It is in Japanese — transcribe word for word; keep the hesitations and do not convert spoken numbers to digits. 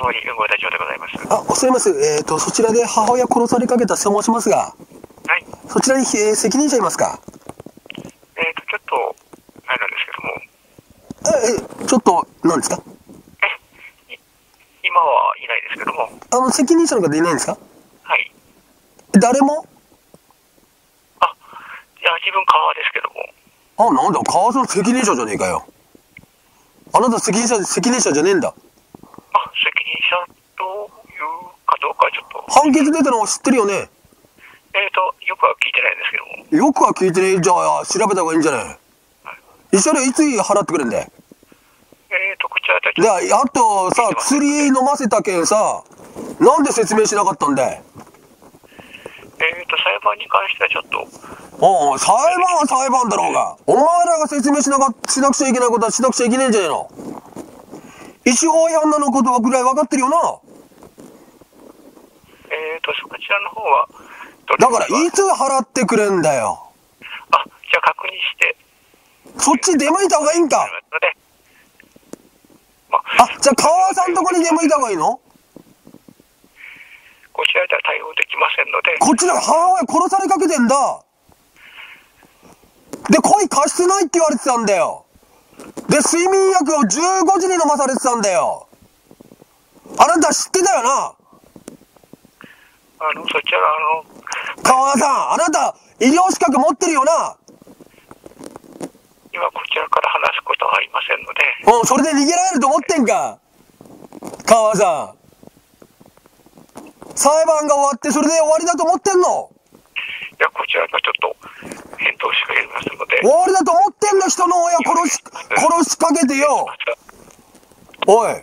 つもり運行隊長でございます。あ、恐れます。えっ、ー、とそちらで母親殺されかけたと申しますが、はい、そちらに、えー、責任者いますか？えっ、ー、とちょっとあれなんですけども、えー、ちょっと何ですか？え、今はいないですけども、あの責任者の方いないんですか？はい、誰も。あ、いや自分川ですけども。あ、なんだ川の責任者じゃねえかよ。あなた責任者、責任者じゃねえんだ。あ、責任者というかどうかちょっと。判決出たのは知ってるよね？えっと、よくは聞いてないんですけども。よくは聞いてねえ。じゃあ調べた方がいいんじゃない？はい、慰謝料いつ払ってくれんだよ。えっと、こちらだけ。で、あとさ、釣り飲ませた件さ、なんで説明しなかったんだよ。えっと、裁判に関してはちょっと。おう、裁判は裁判だろうが。お前らが説明しなか、しなくちゃいけないことはしなくちゃいけねえんじゃねえの。一応違反なのことはぐらい分かってるよな。えっと、そちらの方は。だから、いつ払ってくれんだよ。あ、じゃあ確認して。そっち出向いた方がいいんか。まあ、あ、じゃあ川さんとこに出向いた方がいいの？こちらでは対応できませんので。こっちだから母親殺されかけてんだ。で、恋過失ないって言われてたんだよ。で、睡眠薬をじゅうごじに飲まされてたんだよ。あなた知ってたよな。あの、そちらあの川さん、あなた医療資格持ってるよな。今こちらから話すことはありませんので。うん、それで逃げられると思ってんか川さん。裁判が終わってそれで終わりだと思ってんの？いや、こちらがちょっと返答しかけますので。終わりだと思ってんの？人の親殺し、殺しかけてよ。おい、